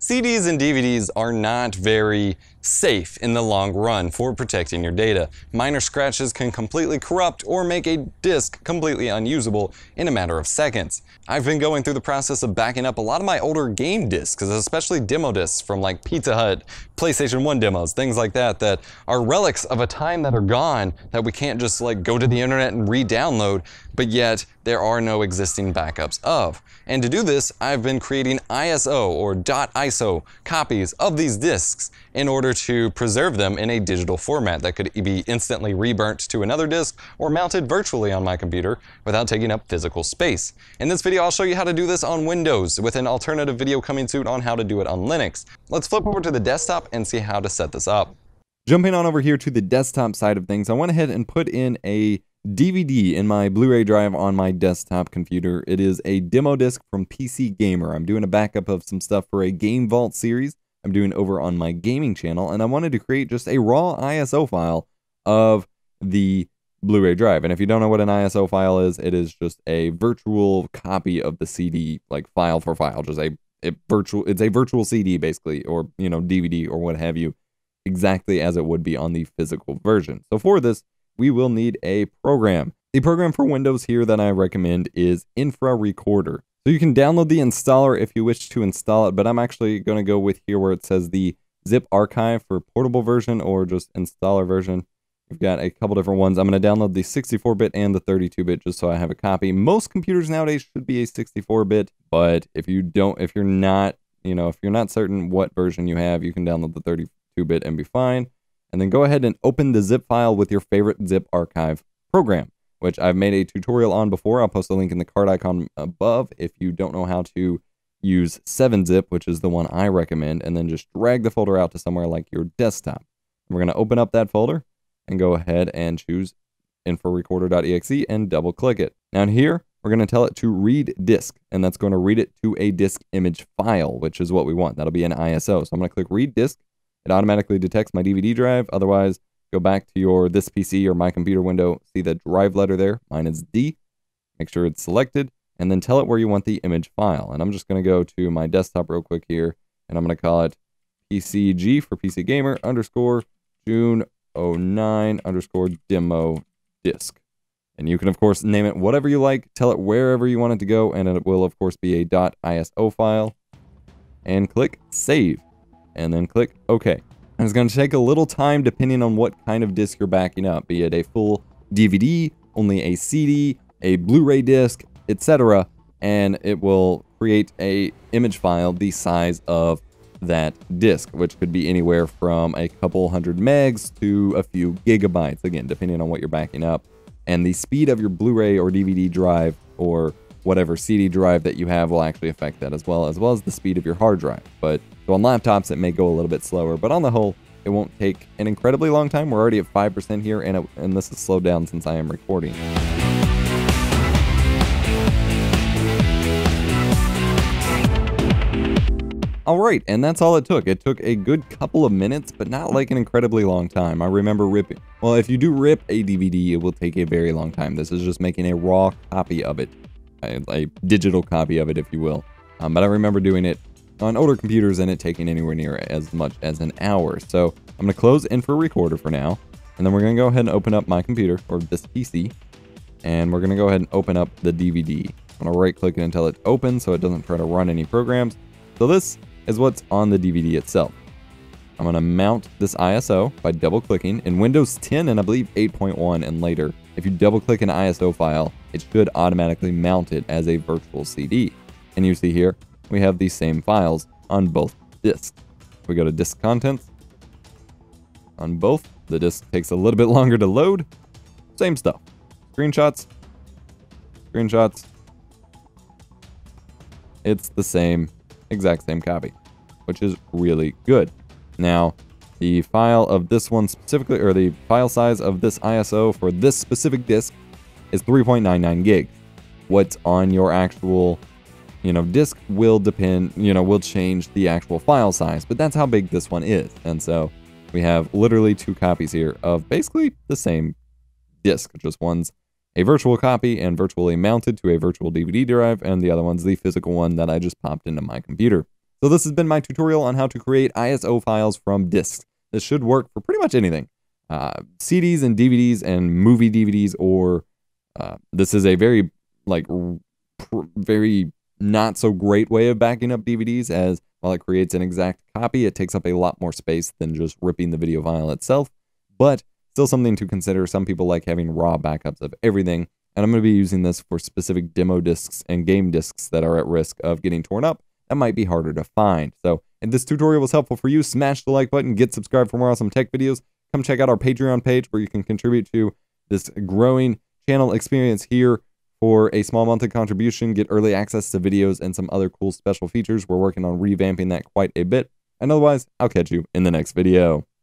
CDs and DVDs are not very safe in the long run for protecting your data. Minor scratches can completely corrupt or make a disc completely unusable in a matter of seconds. I've been going through the process of backing up a lot of my older game discs, especially demo discs from like Pizza Hut, PlayStation 1 demos, things like that, that are relics of a time that are gone that we can't just like go to the internet and re-download, but yet there are no existing backups of. And to do this, I've been creating ISO or .ISO copies of these discs in order to preserve them in a digital format that could be instantly reburnt to another disk or mounted virtually on my computer without taking up physical space. In this video, I'll show you how to do this on Windows with an alternative video coming soon on how to do it on Linux. Let's flip over to the desktop and see how to set this up. Jumping on over here to the desktop side of things, I went ahead and put in a DVD in my Blu-ray drive on my desktop computer. It is a demo disc from PC Gamer. I'm doing a backup of some stuff for a Game Vault series I'm doing over on my gaming channel, and I wanted to create just a raw ISO file of the Blu-ray drive. And if you don't know what an ISO file is, it is just a virtual copy of the CD, like file for file, just it's a virtual CD basically, or you know, DVD or what have you, exactly as it would be on the physical version. So for this, we will need a program. The program for Windows here that I recommend is InfraRecorder. So you can download the installer if you wish to install it, but I'm actually going to go with here where it says the zip archive for portable version or just installer version. We've got a couple different ones. I'm going to download the 64-bit and the 32-bit just so I have a copy. Most computers nowadays should be a 64-bit, but if you're not certain what version you have, you can download the 32-bit and be fine. And then go ahead and open the zip file with your favorite zip archive program, which I've made a tutorial on before. I'll post a link in the card icon above if you don't know how to use 7-zip, which is the one I recommend, and then just drag the folder out to somewhere like your desktop. We're going to open up that folder and go ahead and choose InfraRecorder.exe and double click it. Now in here, we're going to tell it to read disk, and that's going to read it to a disk image file, which is what we want. That'll be an ISO. So I'm going to click read disk. It automatically detects my DVD drive. Otherwise, go back to your this PC or my computer window, see the drive letter there, mine is D, make sure it's selected, and then tell it where you want the image file. And I'm just going to go to my desktop real quick here, and I'm going to call it PCG for PC Gamer _ June 09 _ demo disk. And you can, of course, name it whatever you like, tell it wherever you want it to go, and it will, of course, be a .ISO file. And click Save. And then click OK. And it's going to take a little time depending on what kind of disc you're backing up, be it a full DVD, only a CD, a Blu-ray disc, etc. And it will create a image file the size of that disc, which could be anywhere from a couple hundred megs to a few gigabytes, again, depending on what you're backing up and the speed of your Blu-ray or DVD drive or whatever CD drive that you have will actually affect that, as well as the speed of your hard drive. But so on laptops, it may go a little bit slower, but on the whole, it won't take an incredibly long time. We're already at 5% here, and this has slowed down since I am recording. All right, and that's all it took. It took a good couple of minutes, but not like an incredibly long time. I remember ripping. Well, if you do rip a DVD, it will take a very long time. This is just making a raw copy of it, a digital copy of it, if you will. But I remember doing it on older computers and it taking anywhere near as much as an hour. So I'm going to close InfraRecorder for now, and then we're going to go ahead and open up my computer, or this PC, and we're going to go ahead and open up the DVD. I'm going to right click it until it opens so it doesn't try to run any programs. So this is what's on the DVD itself. I'm going to mount this ISO by double clicking in Windows 10 and I believe 8.1 and later. If you double click an ISO file, it should automatically mount it as a virtual CD. And you see here, we have these same files on both disks. We go to disk contents on both. The disk takes a little bit longer to load. Same stuff. Screenshots. It's the same, exact same copy, which is really good. Now, the file of this one specifically, or the file size of this ISO for this specific disk is 3.99 gigs. What's on your actual disk will depend, will change the actual file size, but that's how big this one is. And so we have literally two copies here of basically the same disk, just one's a virtual copy and virtually mounted to a virtual DVD drive, and the other one's the physical one that I just popped into my computer. So this has been my tutorial on how to create ISO files from discs. This should work for pretty much anything. CDs and DVDs and movie DVDs, or this is a very, like, very not so great way of backing up DVDs, as while it creates an exact copy, it takes up a lot more space than just ripping the video file itself, but still something to consider. Some people like having raw backups of everything, and I'm going to be using this for specific demo discs and game discs that are at risk of getting torn up. That might be harder to find. So if this tutorial was helpful for you, smash the like button, get subscribed for more awesome tech videos. Come check out our Patreon page where you can contribute to this growing channel experience here for a small monthly contribution, get early access to videos and some other cool special features. We're working on revamping that quite a bit. And otherwise, I'll catch you in the next video.